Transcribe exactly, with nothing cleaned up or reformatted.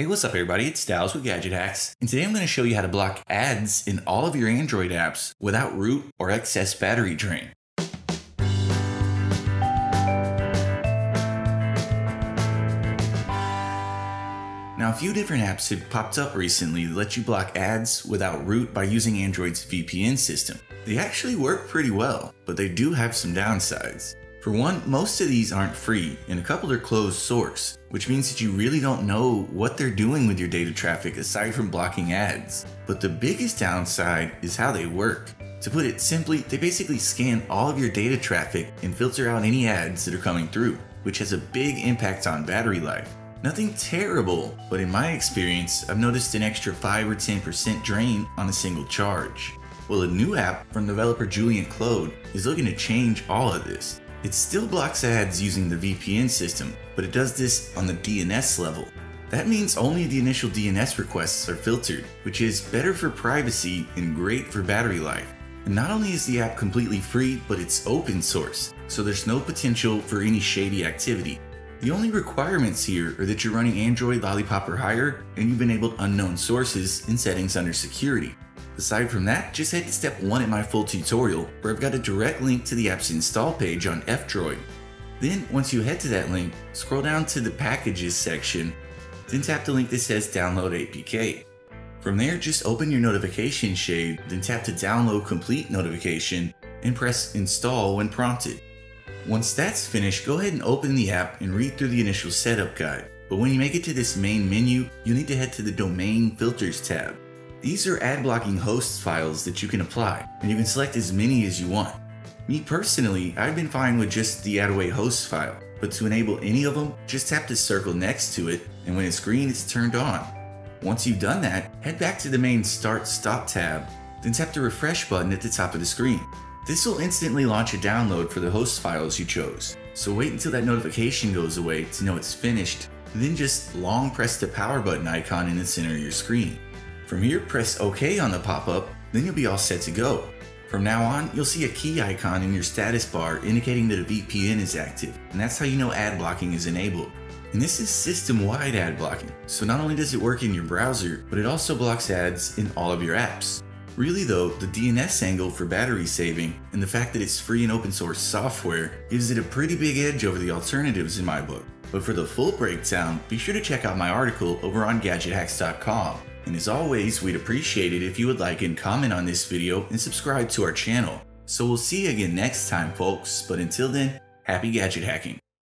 Hey, what's up everybody, it's Dallas with Gadget Hacks, and today I'm going to show you how to block ads in all of your Android apps without root or excess battery drain. Now, a few different apps have popped up recently that let you block ads without root by using Android's V P N system. They actually work pretty well, but they do have some downsides. For one, most of these aren't free, and a couple are closed source, which means that you really don't know what they're doing with your data traffic aside from blocking ads. But the biggest downside is how they work. To put it simply, they basically scan all of your data traffic and filter out any ads that are coming through, which has a big impact on battery life. Nothing terrible, but in my experience, I've noticed an extra five or ten percent drain on a single charge. Well, a new app from developer Julian Nolan is looking to change all of this. It still blocks ads using the V P N system, but it does this on the D N S level. That means only the initial D N S requests are filtered, which is better for privacy and great for battery life. And not only is the app completely free, but it's open source, so there's no potential for any shady activity. The only requirements here are that you're running Android Lollipop or higher, and you've enabled unknown sources and settings under security. Aside from that, just head to step one in my full tutorial, where I've got a direct link to the app's install page on F-Droid. Then, once you head to that link, scroll down to the packages section, then tap the link that says download A P K. From there, just open your notification shade, then tap to download complete notification, and press install when prompted. Once that's finished, go ahead and open the app and read through the initial setup guide. But when you make it to this main menu, you'll need to head to the domain filters tab. These are ad blocking hosts files that you can apply, and you can select as many as you want. Me personally, I've been fine with just the AdAway hosts file, but to enable any of them, just tap the circle next to it, and when it's green, it's turned on. Once you've done that, head back to the main Start Stop tab, then tap the refresh button at the top of the screen. This will instantly launch a download for the host files you chose, so wait until that notification goes away to know it's finished, then just long press the power button icon in the center of your screen. From here, press OK on the pop-up, then you'll be all set to go. From now on, you'll see a key icon in your status bar indicating that a V P N is active, and that's how you know ad blocking is enabled. And this is system-wide ad blocking, so not only does it work in your browser, but it also blocks ads in all of your apps. Really though, the D N S angle for battery saving and the fact that it's free and open source software gives it a pretty big edge over the alternatives in my book. But for the full breakdown, be sure to check out my article over on gadget hacks dot com. And as always, we'd appreciate it if you would like and comment on this video and subscribe to our channel. So we'll see you again next time, folks, but until then, happy gadget hacking.